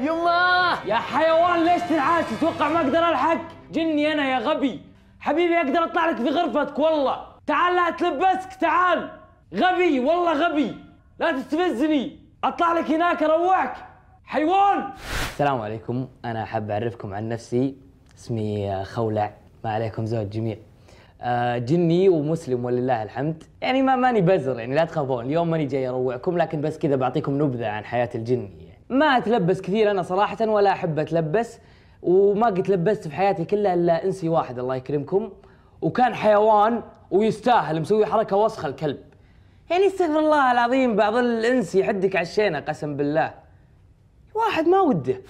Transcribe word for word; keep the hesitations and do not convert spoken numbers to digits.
يماه يا حيوان ليش تنعاش؟ تتوقع ما اقدر الحق؟ جني انا يا غبي. حبيبي اقدر اطلع لك في غرفتك والله. تعال لا اتلبسك، تعال غبي والله غبي، لا تستفزني، اطلع لك هناك اروعك حيوان. السلام عليكم، انا احب اعرفكم عن نفسي، اسمي خولع، ما عليكم زود جميع. جني ومسلم ولله الحمد، يعني ما ماني بزر، يعني لا تخافون، اليوم ماني جاي اروعكم، لكن بس كذا بعطيكم نبذه عن حياه الجني. ما اتلبس كثير انا صراحه، ولا احب اتلبس، وما قد لبست في حياتي كلها الا انسي واحد الله يكرمكم، وكان حيوان ويستاهل، مسوي حركه وسخه الكلب. يعني استغفر الله العظيم، بعض الانس يحدك على الشينه قسم بالله، واحد ما وده.